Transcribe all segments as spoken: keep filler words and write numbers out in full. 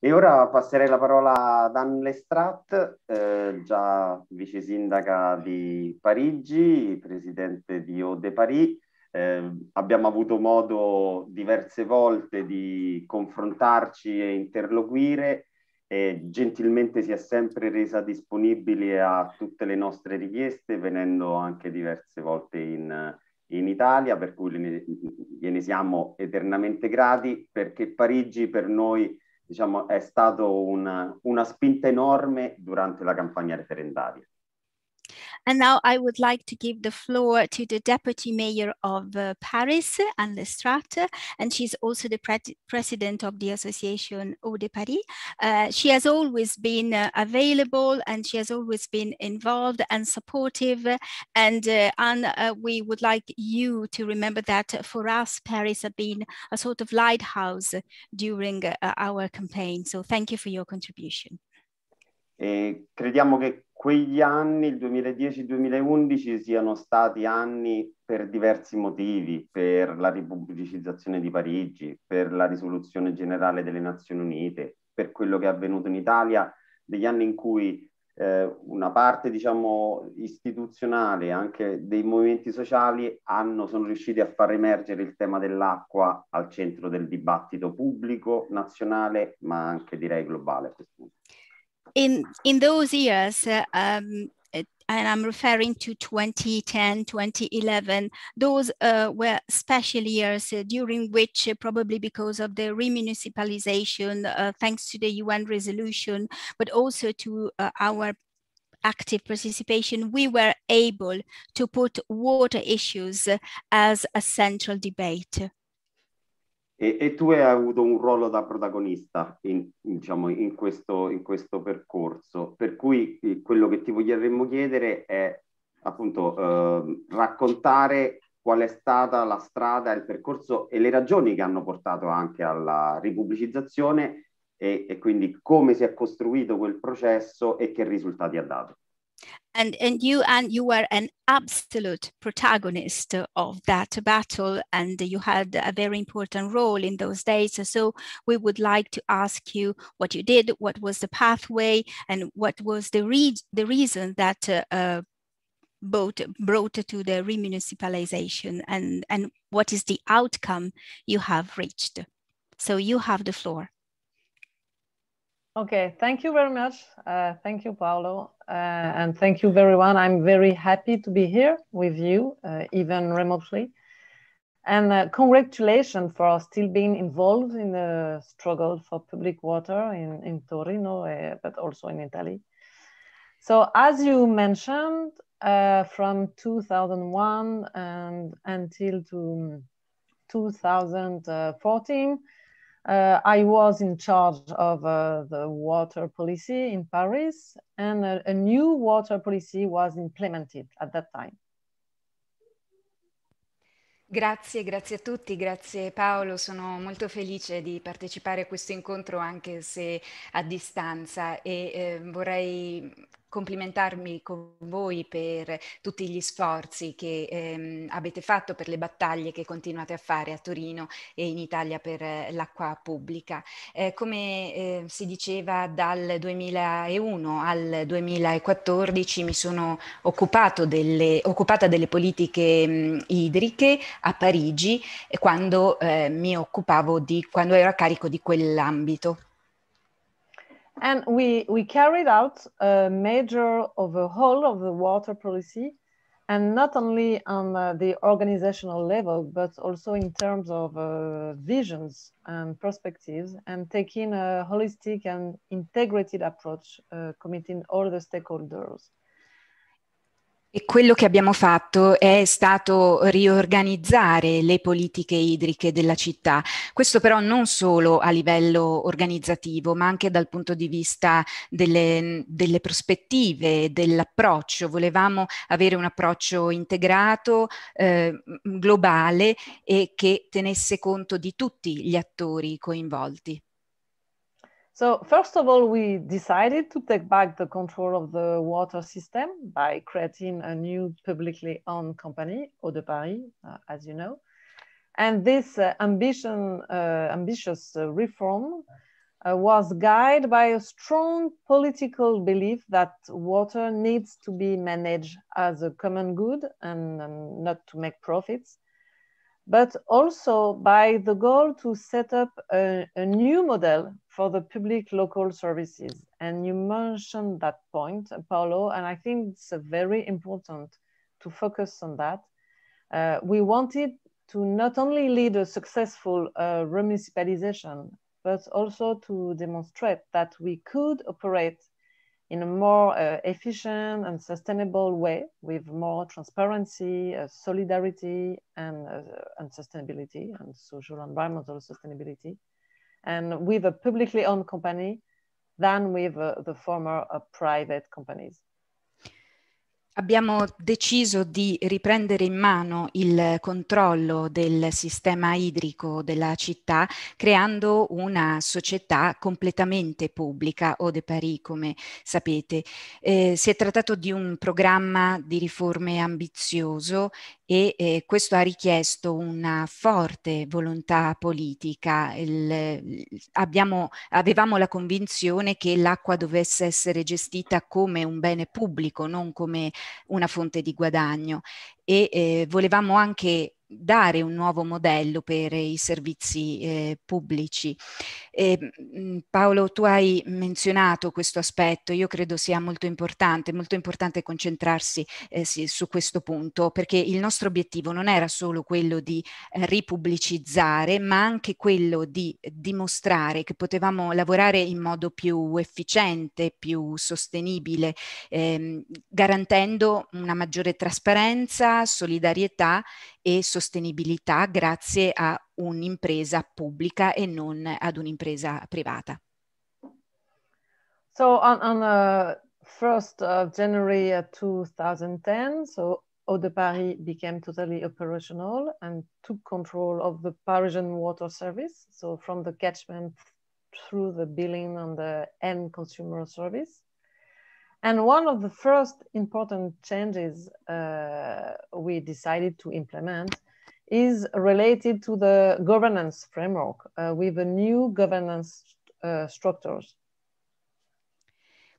E ora passerei la parola ad Anne Le Strat, eh, già vice sindaca di Parigi, presidente di Eau de Paris. Eh, abbiamo avuto modo diverse volte di confrontarci e interloquire e gentilmente si è sempre resa disponibile a tutte le nostre richieste, venendo anche diverse volte in, in Italia, per cui gliene, gliene siamo eternamente grati, perché Parigi per noi, diciamo, è stata una, una spinta enorme durante la campagna referendaria. And now I would like to give the floor to the Deputy Mayor of uh, Paris, Anne Le Strat, and she's also the pre president of the association Eau de Paris. Uh, she has always been uh, available, and she has always been involved and supportive. And uh, Anne, uh, we would like you to remember that for us, Paris has been a sort of lighthouse during uh, our campaign. So thank you for your contribution. E crediamo che quegli anni, il duemiladieci duemilaundici, siano stati anni per diversi motivi, per la ripubblicizzazione di Parigi, per la risoluzione generale delle Nazioni Unite, per quello che è avvenuto in Italia, degli anni in cui eh, una parte, diciamo, istituzionale, anche dei movimenti sociali, hanno, sono riusciti a far emergere il tema dell'acqua al centro del dibattito pubblico, nazionale, ma anche direi globale a questo punto. In, in those years, uh, um, and I'm referring to twenty ten, twenty eleven, those uh, were special years uh, during which uh, probably because of the remunicipalization, uh, thanks to the U N resolution, but also to uh, our active participation, we were able to put water issues uh, as a central debate. E, e tu hai avuto un ruolo da protagonista in, diciamo, in, questo, in questo percorso, per cui quello che ti vorremmo chiedere è appunto eh, raccontare qual è stata la strada, il percorso e le ragioni che hanno portato anche alla ripubblicizzazione e, e quindi come si è costruito quel processo e che risultati ha dato. And, and you and you were an absolute protagonist of that battle, and you had a very important role in those days. So we would like to ask you what you did, what was the pathway, and what was the re the reason that uh, uh, both brought to the remunicipalization, and and what is the outcome you have reached. So you have the floor. Okay, thank you very much. Uh, thank you, Paolo, uh, and thank you, everyone. I'm very happy to be here with you, uh, even remotely. And uh, congratulations for still being involved in the struggle for public water in, in Torino, uh, but also in Italy. So as you mentioned, uh, from two thousand one and until to two thousand fourteen, Uh, I was in charge of uh, the water policy in Paris, and a, a new water policy was implemented at that time. Grazie, grazie a tutti, grazie Paolo, sono molto felice di partecipare a questo incontro anche se a distanza e eh, vorrei complimentarmi con voi per tutti gli sforzi che ehm, avete fatto, per le battaglie che continuate a fare a Torino e in Italia per eh, l'acqua pubblica. Eh, come eh, si diceva, dal duemilauno al duemilaquattordici mi sono occupato delle, occupata delle politiche mh, idriche a Parigi, quando eh, mi occupavo di, quando ero a carico di quell'ambito. And we, we carried out a major overhaul of the water policy, and not only on uh, the organizational level, but also in terms of uh, visions and perspectives, and taking a holistic and integrated approach, uh, committing all the stakeholders. E quello che abbiamo fatto è stato riorganizzare le politiche idriche della città. Questo però non solo a livello organizzativo, ma anche dal punto di vista delle, delle prospettive, dell'approccio. Volevamo avere un approccio integrato, eh, globale e che tenesse conto di tutti gli attori coinvolti. So first of all, we decided to take back the control of the water system by creating a new publicly owned company, Eau de Paris, uh, as you know. And this uh, ambition, uh, ambitious uh, reform uh, uh, was guided by a strong political belief that water needs to be managed as a common good and um, not to make profits, but also by the goal to set up a, a new model for the public local services. And you mentioned that point, Paolo, and I think it's very important to focus on that. Uh, we wanted to not only lead a successful uh, remunicipalization, but also to demonstrate that we could operate in a more uh, efficient and sustainable way with more transparency, uh, solidarity, and, uh, and sustainability, and social and environmental sustainability, and with a publicly owned company than with uh, the former uh, private companies. Abbiamo deciso di riprendere in mano il controllo del sistema idrico della città creando una società completamente pubblica, Eau de Paris, come sapete. Eh, si è trattato di un programma di riforme ambizioso e eh, questo ha richiesto una forte volontà politica. Il, abbiamo, avevamo la convinzione che l'acqua dovesse essere gestita come un bene pubblico, non come una fonte di guadagno, e eh, volevamo anche dare un nuovo modello per i servizi eh, pubblici. Eh, Paolo, tu hai menzionato questo aspetto, io credo sia molto importante, molto importante concentrarsi eh, sì, su questo punto, perché il nostro obiettivo non era solo quello di eh, ripubblicizzare, ma anche quello di dimostrare che potevamo lavorare in modo più efficiente, più sostenibile, ehm, garantendo una maggiore trasparenza, solidarietà e sostenibilità grazie a un'impresa pubblica e non ad un'impresa privata. So on, on uh, first of January two thousand ten, so Eau de Paris became totally operational and took control of the Parisian water service, so from the catchment through the billing and the end consumer service. And one of the first important changes uh, we decided to implement is related to the governance framework uh, with a new governance uh, structures.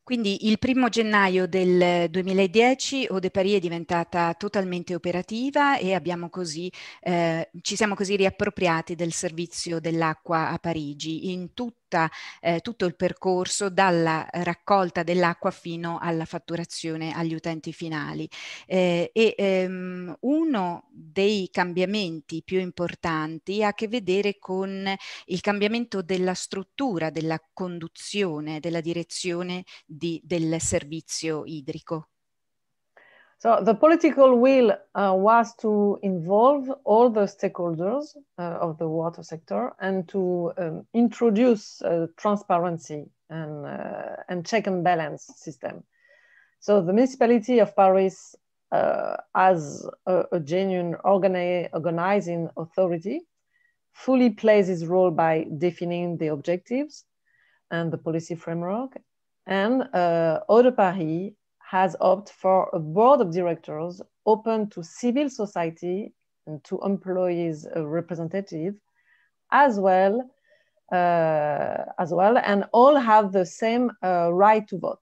Quindi il primo gennaio del duemiladieci Eau de Paris è diventata totalmente operativa e abbiamo così, eh, ci siamo così riappropriati del servizio dell'acqua a Parigi in tutta, eh, tutto il percorso dalla raccolta dell'acqua fino alla fatturazione agli utenti finali. Eh, e ehm, uno dei cambiamenti più importanti ha a che vedere con il cambiamento della struttura, della conduzione, della direzione Di, del servizio idrico. So the political will uh, was to involve all the stakeholders uh, of the water sector and to um, introduce uh, transparency and, uh, and check and balance system. So the municipality of Paris uh, as a, a genuine organi organizing authority fully plays its role by defining the objectives and the policy framework. And uh, Eau de Paris has opted for a board of directors open to civil society and to employees uh, representatives as well, uh, as well, and all have the same uh, right to vote.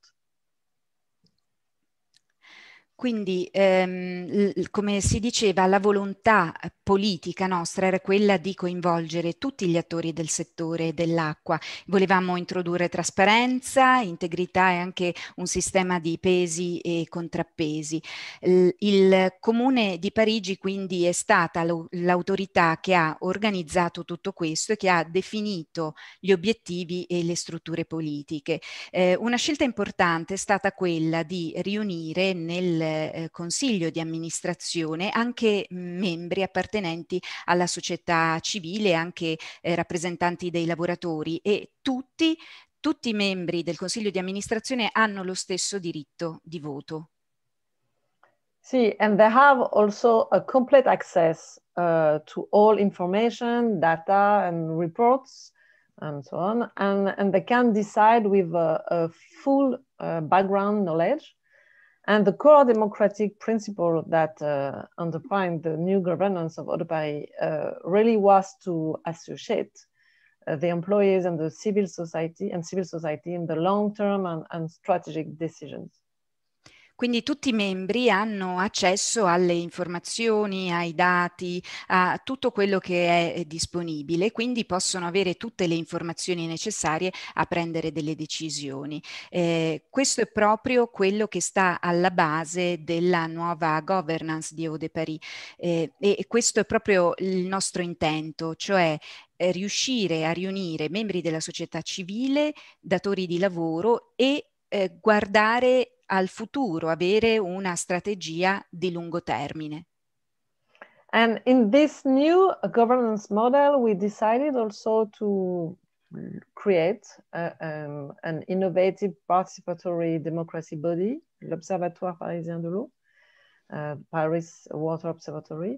Quindi, ehm, come si diceva, la volontà politica nostra era quella di coinvolgere tutti gli attori del settore dell'acqua. Volevamo introdurre trasparenza, integrità e anche un sistema di pesi e contrappesi. Il, il Comune di Parigi quindi è stata l'autorità che ha organizzato tutto questo e che ha definito gli obiettivi e le strutture politiche. Eh, una scelta importante è stata quella di riunire nel Consiglio di amministrazione anche membri appartenenti alla società civile, anche eh, rappresentanti dei lavoratori, e tutti, tutti i membri del Consiglio di amministrazione hanno lo stesso diritto di voto. Sì, and they have also a complete access uh, to all information, data and reports and so on, and, and they can decide with a, a full uh, background knowledge. And the core democratic principle that uh, underpinned the new governance of Eau de Paris uh, really was to associate uh, the employees and the civil society and civil society in the long term and, and strategic decisions. Quindi tutti i membri hanno accesso alle informazioni, ai dati, a tutto quello che è disponibile, quindi possono avere tutte le informazioni necessarie a prendere delle decisioni. Eh, questo è proprio quello che sta alla base della nuova governance di Eau de Paris eh, e questo è proprio il nostro intento, cioè eh, riuscire a riunire membri della società civile, datori di lavoro e eh, guardare al futuro, avere una strategia di lungo termine. And in this new governance model we decided also to create a, um, an innovative participatory democracy body, l'Observatoire Parisien de l'eau, uh, Paris Water Observatory.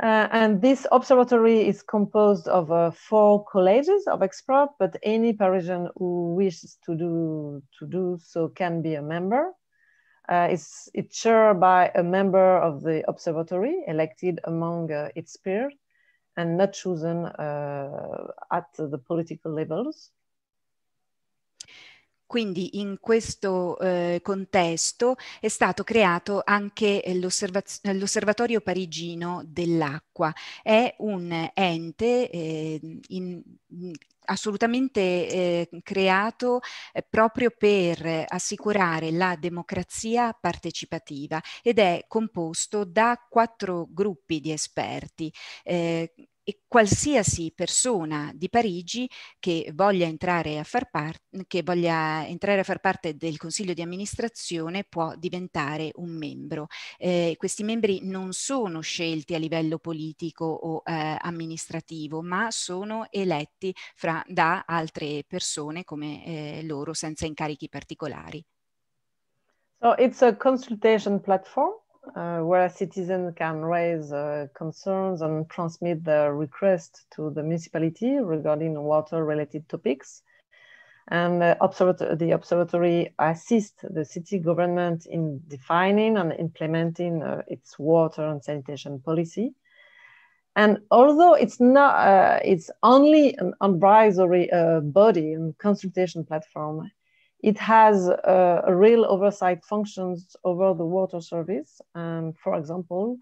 Uh, and this observatory is composed of uh, four colleges of experts, but any Parisian who wishes to do, to do so can be a member. Uh, it's, it's chaired by a member of the observatory, elected among uh, its peers, and not chosen uh, at the political levels. Quindi in questo eh, contesto è stato creato anche l'Osservatorio Parigino dell'Acqua. È un ente eh, in, in, assolutamente eh, creato eh, proprio per assicurare la democrazia partecipativa ed è composto da quattro gruppi di esperti. Eh, E qualsiasi persona di Parigi che voglia entrare a far parte, che voglia entrare a far parte del Consiglio di amministrazione può diventare un membro. Eh, questi membri non sono scelti a livello politico o eh, amministrativo, ma sono eletti fra, da altre persone come eh, loro, senza incarichi particolari. So it's a consultation platform. Uh, where citizens can raise uh, concerns and transmit their request to the municipality regarding water-related topics. And uh, observat- the observatory assists the city government in defining and implementing uh, its water and sanitation policy. And although it's not, uh, it's only an advisory uh, body and consultation platform, it has uh, a real oversight functions over the water service. And for example,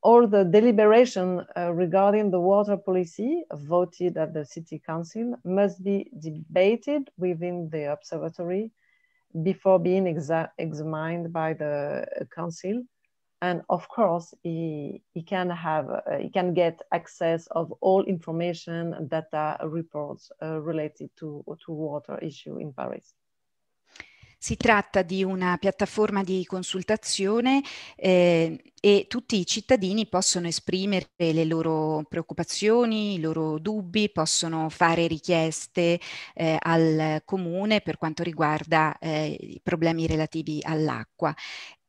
all the deliberation uh, regarding the water policy voted at the city council must be debated within the observatory before being exa examined by the council. And of course, he, he can have, uh, he can get access of all information, data, reports uh, related to, to water issue in Paris. Si tratta di una piattaforma di consultazione eh, e tutti i cittadini possono esprimere le loro preoccupazioni, i loro dubbi, possono fare richieste eh, al comune per quanto riguarda eh, i problemi relativi all'acqua.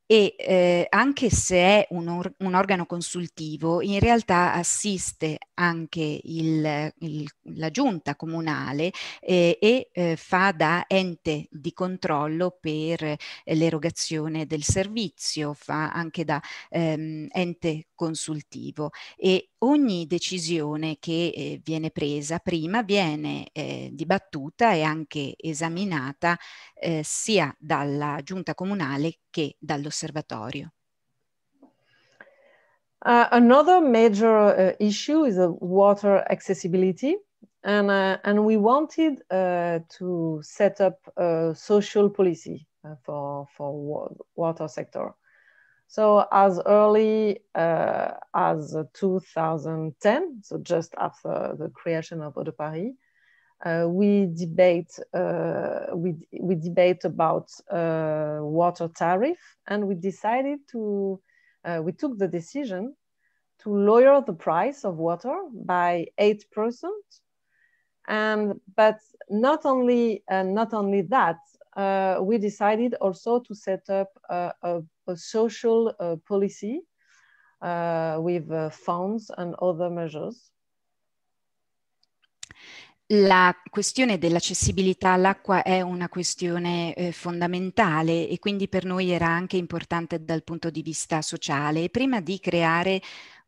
E eh, anche se è un, or un organo consultivo, in realtà assiste anche il, il, la giunta comunale eh, e eh, fa da ente di controllo per eh, l'erogazione del servizio, fa anche da ehm, ente consultivo e ogni decisione che eh, viene presa prima viene eh, dibattuta e anche esaminata eh, sia dalla giunta comunale che dall'osservatorio. Uh, another major uh, issue is uh, water accessibility, and, uh, and we wanted uh, to set up a social policy uh, for, for wa water sector. So as early uh, as two thousand ten, so just after the creation of Eau de Paris, uh, we debate uh, we, we debate about uh, water tariff, and we decided to uh, we took the decision to lower the price of water by eight percent, and but not only uh, not only that. Uh, we decided also to set up uh, a, a social uh, policy uh, with uh, funds and other measures. La questione dell'accessibilità all'acqua è una questione eh, fondamentale e quindi per noi era anche importante dal punto di vista sociale. Prima di creare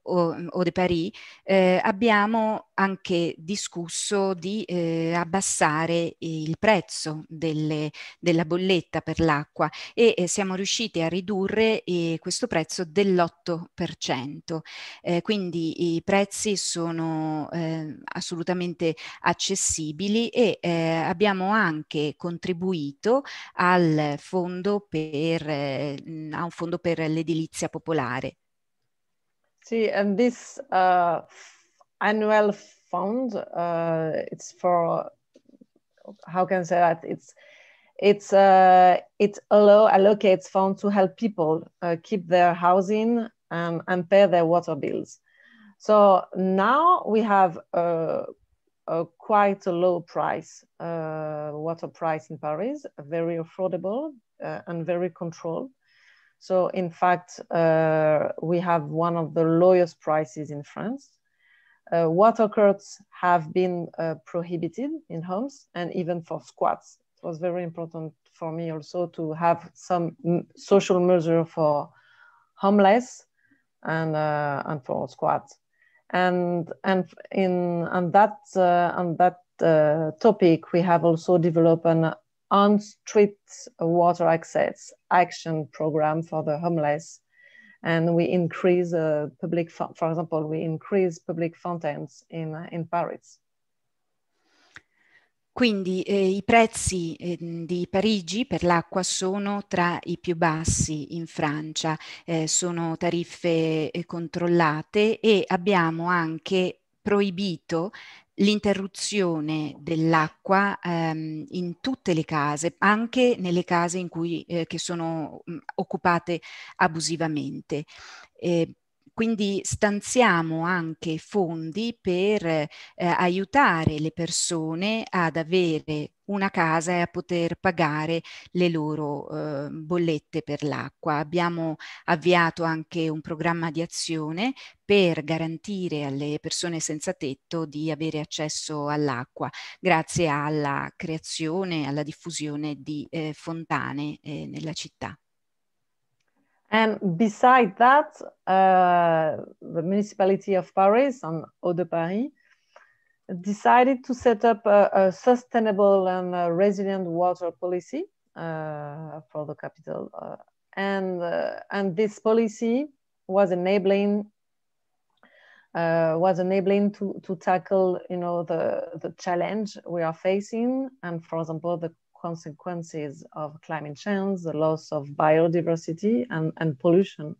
Eau de Paris, eh, abbiamo anche discusso di eh, abbassare il prezzo delle, della bolletta per l'acqua e eh, siamo riusciti a ridurre eh, questo prezzo dell'otto per cento. Eh, quindi i prezzi sono eh, assolutamente accessibili e eh, abbiamo anche contribuito al fondo per, eh, a un fondo per l'edilizia popolare. See, and this uh, annual fund, uh, it's for, how can I say that? It's, it's, uh, it allow, allocates funds to help people uh, keep their housing and, and pay their water bills. So now we have a, a quite a low price, uh, water price in Paris, very affordable uh, and very controlled. So in fact, uh, we have one of the lowest prices in France. Uh, water cuts have been uh, prohibited in homes and even for squats. It was very important for me also to have some social measure for homeless and, uh, and for squats. And, and in on that, uh, on that uh, topic, we have also developed an on street water access action program for the homeless, and we increase uh, public, for example, we increase public fountains in, in Paris. Quindi eh, i prezzi eh, di Parigi per l'acqua sono tra i più bassi in Francia, eh, sono tariffe eh, controllate e abbiamo anche proibito l'interruzione dell'acqua ehm, in tutte le case, anche nelle case in cui, eh, che sono mh, occupate abusivamente. Eh, quindi stanziamo anche fondi per eh, aiutare le persone ad avere una casa e a poter pagare le loro eh, bollette per l'acqua. Abbiamo avviato anche un programma di azione per garantire alle persone senza tetto di avere accesso all'acqua, grazie alla creazione e alla diffusione di eh, fontane eh, nella città. And beside that, uh, the municipality of Paris and Eau de Paris decided to set up a, a sustainable and a resilient water policy uh, for the capital. Uh, and, uh, and this policy was enabling, uh, was enabling to, to tackle, you know, the, the challenge we are facing. And for example, the consequences of climate change, the loss of biodiversity and, and pollution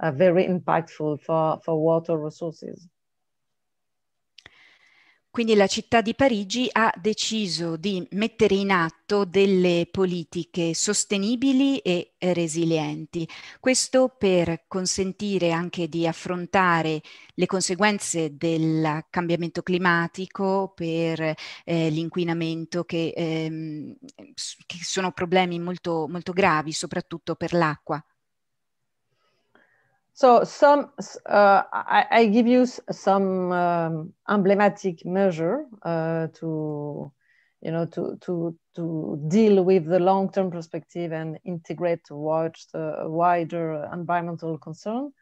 are very impactful for, for water resources. Quindi la città di Parigi ha deciso di mettere in atto delle politiche sostenibili e resilienti. Questo per consentire anche di affrontare le conseguenze del cambiamento climatico, per eh, l'inquinamento, che, ehm, che sono problemi molto, molto gravi, soprattutto per l'acqua. So some, uh, I, I give you some um, emblematic measure uh, to, you know, to, to, to deal with the long-term perspective and integrate towards the wider environmental concern.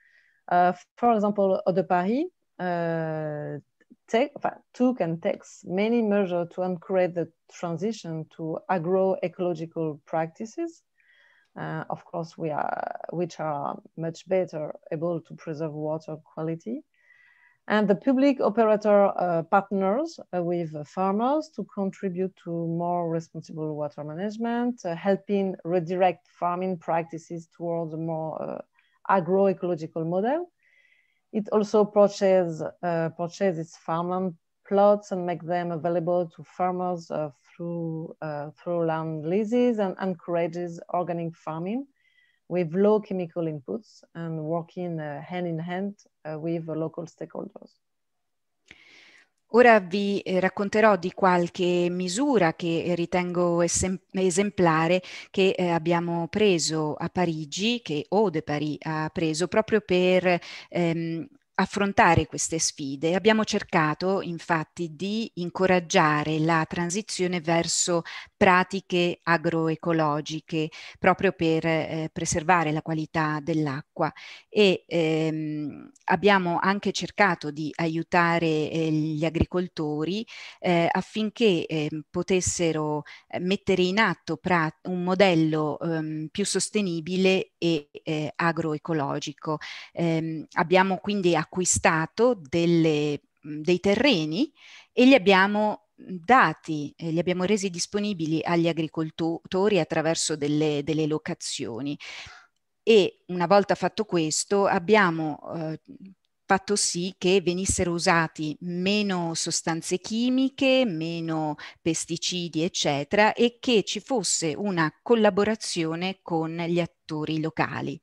Uh, for example, Eau de Paris uh, take, took and takes many measures to encourage the transition to agroecological practices. Uh, of course, we are, which are much better able to preserve water quality. And the public operator uh, partners uh, with farmers to contribute to more responsible water management, uh, helping redirect farming practices towards a more uh, agroecological model. It also purchase, uh, purchases farmland plots and make them available to farmers uh, through, uh, through land leases, and encourages organic farming with low chemical inputs and working uh, hand in hand uh, with local stakeholders. Ora vi racconterò di qualche misura che ritengo esemplare che abbiamo preso a Parigi, che Eau de Paris ha preso proprio per ehm, affrontare queste sfide. Abbiamo cercato infatti di incoraggiare la transizione verso pratiche agroecologiche proprio per eh, preservare la qualità dell'acqua e ehm, abbiamo anche cercato di aiutare eh, gli agricoltori eh, affinché eh, potessero mettere in atto un modello ehm, più sostenibile e eh, agroecologico. Eh, abbiamo quindi acquistato delle, dei terreni e li abbiamo dati, eh, li abbiamo resi disponibili agli agricoltori attraverso delle, delle locazioni e una volta fatto questo abbiamo eh, fatto sì che venissero usati meno sostanze chimiche, meno pesticidi eccetera e che ci fosse una collaborazione con gli attori locali.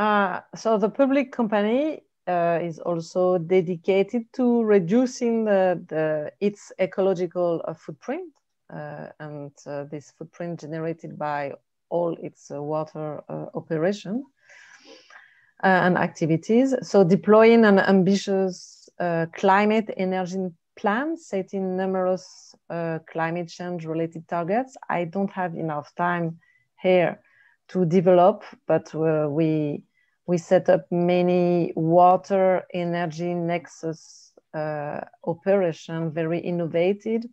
Uh, so the public company uh, is also dedicated to reducing the, the, its ecological uh, footprint uh, and uh, this footprint generated by all its uh, water uh, operation uh, and activities. So deploying an ambitious uh, climate energy plan, setting numerous uh, climate change related targets. I don't have enough time here to develop, but uh, we we set up many water energy nexus uh, operation, very innovative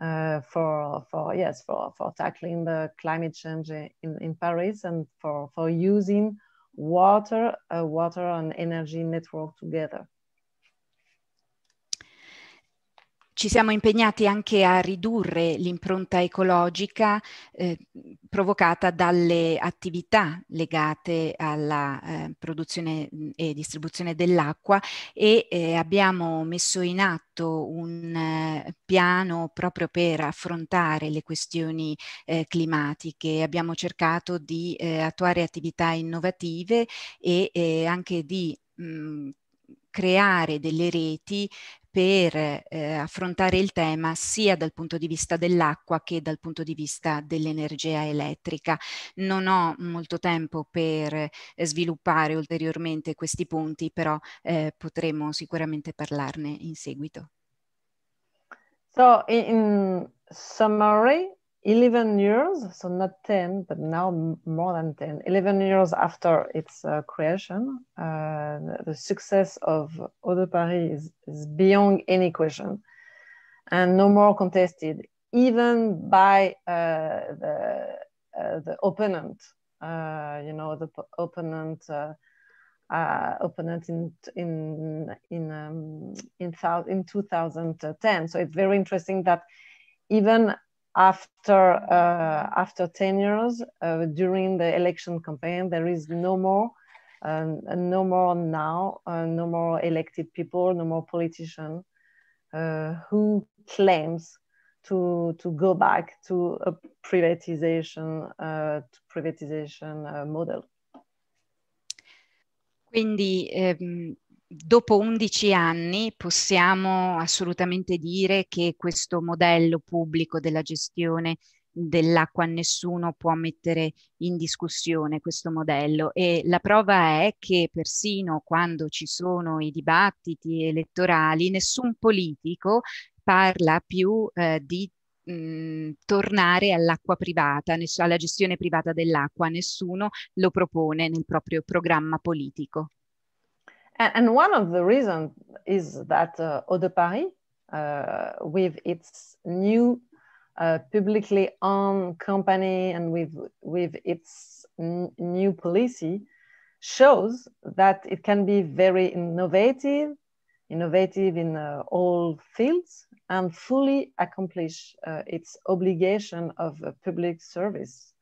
uh, for for yes for for tackling the climate change in, in Paris and for for using water uh, water and energy network together. Ci siamo impegnati anche a ridurre l'impronta ecologica eh, provocata dalle attività legate alla eh, produzione e distribuzione dell'acqua e eh, abbiamo messo in atto un eh, piano proprio per affrontare le questioni eh, climatiche. Abbiamo cercato di eh, attuare attività innovative e eh, anche di mh, creare delle reti per eh, affrontare il tema sia dal punto di vista dell'acqua che dal punto di vista dell'energia elettrica. Non ho molto tempo per eh, sviluppare ulteriormente questi punti, però eh, potremo sicuramente parlarne in seguito. So in summary, eleven years, so not ten, but now more than ten, eleven years after its uh, creation, uh, the success of Eau de Paris is, is beyond any question and no more contested, even by uh, the, uh, the opponent, uh, you know, the opponent, uh, uh, opponent in, in, in, um, in, in two thousand ten. So it's very interesting that even after uh, after ten years, uh, during the election campaign, there is no more, um, no more now, uh, no more elected people, no more politician uh, who claims to to go back to a privatization uh, to privatization uh, model. Quindi. Um... Dopo undici anni possiamo assolutamente dire che questo modello pubblico della gestione dell'acqua nessuno può mettere in discussione questo modello e la prova è che persino quando ci sono i dibattiti elettorali nessun politico parla più eh, di mh, tornare all'acqua privata, alla gestione privata dell'acqua, nessuno lo propone nel proprio programma politico. And one of the reasons is that uh, Eau de Paris, uh, with its new uh, publicly owned company and with, with its new policy, shows that it can be very innovative, innovative in uh, all fields, and fully accomplish uh, its obligation of uh, public service.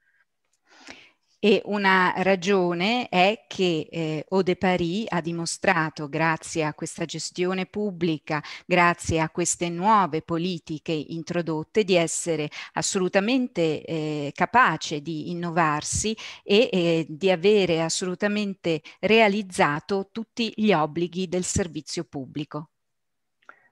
E una ragione è che eh, Eau de Paris ha dimostrato, grazie a questa gestione pubblica, grazie a queste nuove politiche introdotte, di essere assolutamente eh, capace di innovarsi e eh, di avere assolutamente realizzato tutti gli obblighi del servizio pubblico.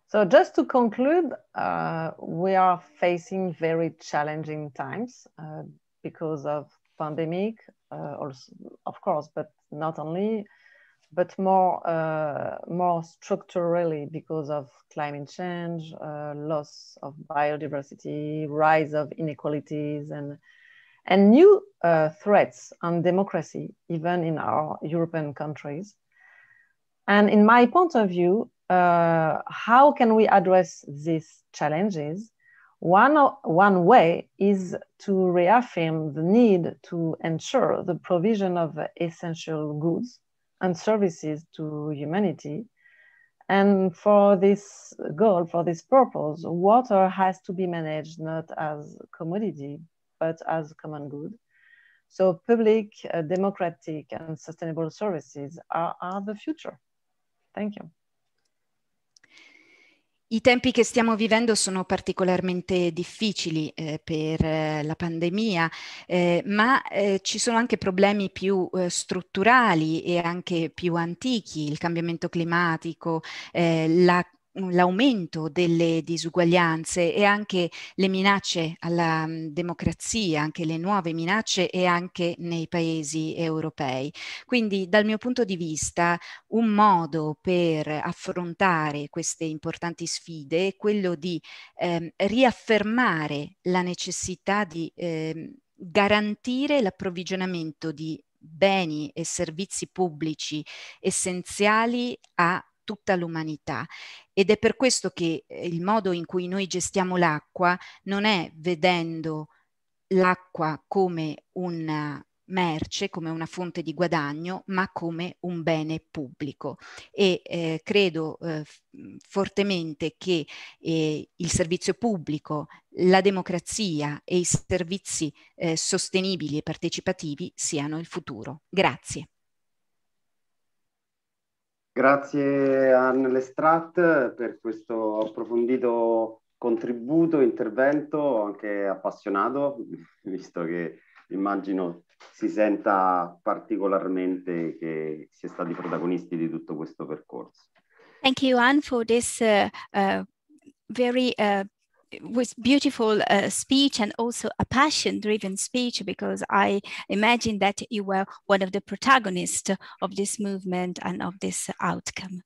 So just to conclude, uh, we are facing very challenging times uh, because of pandemic, uh, also, of course, but not only but more uh, more structurally because of climate change, uh, loss of biodiversity, rise of inequalities, and and new uh, threats on democracy, even in our European countries. And in my point of view, uh, how can we address these challenges? One, one way is to reaffirm the need to ensure the provision of essential goods and services to humanity. And for this goal, for this purpose, water has to be managed not as commodity, but as common good. So public, uh, democratic, and sustainable services are, are the future. Thank you. I tempi che stiamo vivendo sono particolarmente difficili eh, per eh, la pandemia, eh, ma eh, ci sono anche problemi più eh, strutturali e anche più antichi, il cambiamento climatico, eh, la l'aumento delle disuguaglianze e anche le minacce alla democrazia, anche le nuove minacce e anche nei paesi europei. Quindi dal mio punto di vista un modo per affrontare queste importanti sfide è quello di ehm, riaffermare la necessità di ehm, garantire l'approvvigionamento di beni e servizi pubblici essenziali a tutta l'umanità, ed è per questo che il modo in cui noi gestiamo l'acqua non è vedendo l'acqua come una merce, come una fonte di guadagno, ma come un bene pubblico, e eh, credo eh, fortemente che eh, il servizio pubblico, la democrazia e i servizi eh, sostenibili e partecipativi siano il futuro. Grazie. Grazie a Anne Le Strat per questo approfondito contributo, intervento anche appassionato, visto che immagino si senta particolarmente che si è stati protagonisti di tutto questo percorso. Thank you, Anne, for this uh, uh, very uh... with beautiful uh, speech, and also a passion-driven speech, because I imagine that you were one of the protagonists of this movement and of this outcome.